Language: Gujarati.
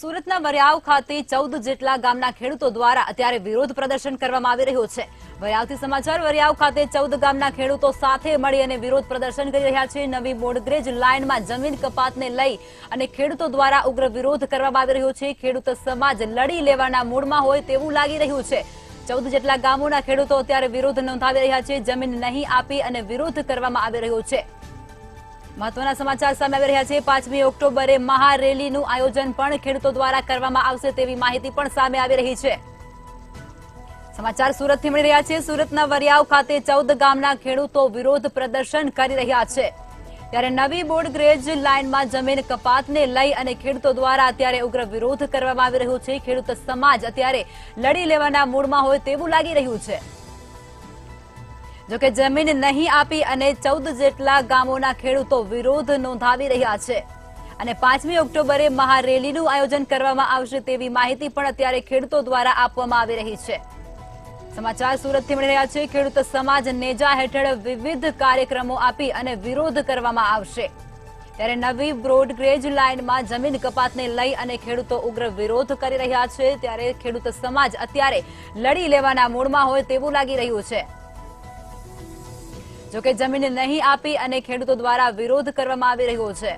સુરતના વરિયાવ ખાતે 14 જેટલા ગામના ખેડૂતો દ્વારા અત્યારે વિરોધ પ્રદર્શન કરવામાં આવી રહ્યું છે। વરિયાવથી સમાચાર, વરિયાવ ખાતે 14 ગામના ખેડૂતો સાથે મળી અને વિરોધ પ્રદર્શન કરી રહ્યા છે। નવી બોર્ડગ્રેજ લાઇનમાં જમીન કપાતને લઈ અને ખેડૂતો દ્વારા ઉગ્ર વિરોધ કરવામાં આવી રહ્યો છે। ખેડૂત સમાજ લડી લેવાના મૂડમાં હોય તેવું લાગી રહ્યું છે। 14 જેટલા ગામોના ખેડૂતો અત્યારે વિરોધ નોંધાવી રહ્યા છે। જમીન નહીં આપી અને વિરોધ કરવામાં આવી રહ્યો છે। महत्वना समाचार सामे आवी रह्या छे। 5 ऑक्टोबरे महारेलीनुं आयोजन पण खेडूतो द्वारा करवामां आवशे तेवी माहिती पण सामे आवी रही छे। समाचार सूरतथी मळी रह्या छे। सूरतना वरियाव खाते 14 गामना खेडूतो विरोध प्रदर्शन करी रह्या छे। त्यारे नवी बोर्डग्रेज लाइनमां जमीन कपातने लई अने खेडूतो द्वारा अत्यारे उग्र विरोध करवामां आवी रह्यो छे। खेडूत समाज अत्यारे लड़ी लेवाना मूडमां होय तेवुं लागी रह्युं छे। જોકે જમીન નહીં આપી અને 14 જેટલા ગામોના ખેડૂતો વિરોધ નોંધાવી રહ્યા છે અને 5 ઓક્ટોબરે મહારેલીનું આયોજન કરવામાં આવશે તેવી માહિતી પણ અત્યારે ખેડૂતો દ્વારા આપવામાં આવી રહી છે। સમાચાર સુરતથી મળી રહ્યા છે। ખેડૂત સમાજ નેજા હેઠળ વિવિધ કાર્યક્રમો આપી અને વિરોધ કરવામાં આવશે। ત્યારે નવી બ્રોડગ્રેજ લાઇનમાં જમીન કપાતને લઈ અને ખેડૂતો ઉગ્ર વિરોધ કરી રહ્યા છે। ત્યારે ખેડૂત સમાજ અત્યારે લડી લેવાના મૂડમાં હોય તેવું લાગી રહ્યું છે। જોકે જમીન નહીં આપી અને ખેડૂતો દ્વારા વિરોધ કરવામાં આવી રહ્યો છે।